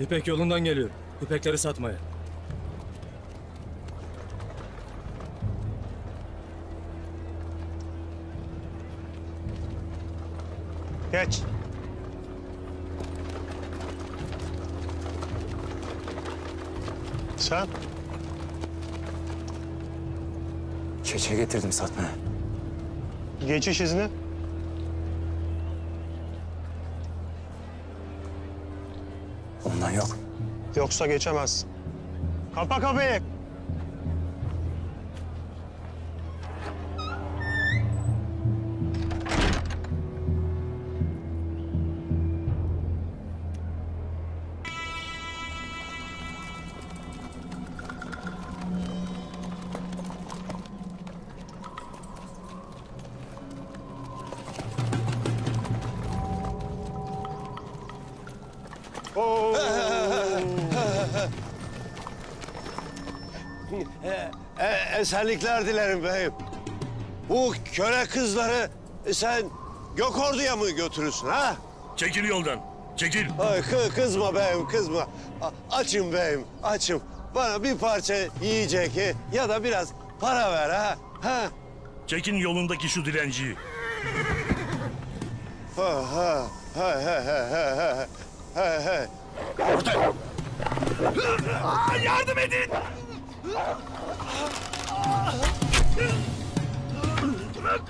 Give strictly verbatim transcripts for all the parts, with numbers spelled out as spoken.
İpek yolundan geliyor. İpekleri satmaya. Geç. Sen? Keçe getirdim satmaya. Geçiş izni? Ondan yok. Yoksa geçemezsin. Kapa kapıyı. Esenlikler dilerim beyim. Bu köle kızları sen Gökordu'ya mı götürürsün ha? Çekil yoldan, çekil. Ay, kızma beyim, kızma. Açım beyim, açım. Bana bir parça yiyecek ya da biraz para ver ha. ha? Çekin yolundaki şu dilenciyi. Ha ha ha ha ha ha ha. Aa, yardım edin! Bırak!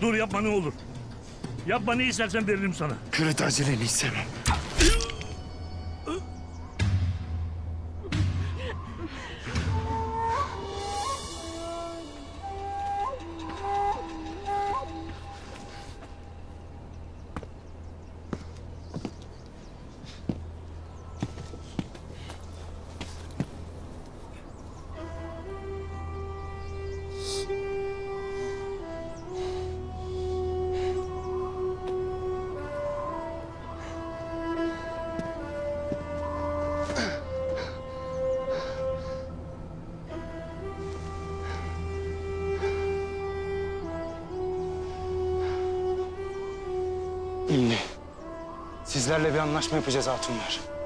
Dur, yapma ne olur. Yapma, ne istersen veririm sana. Küre tercihlerini istemem. Sizlerle bir anlaşma yapacağız hatunlar.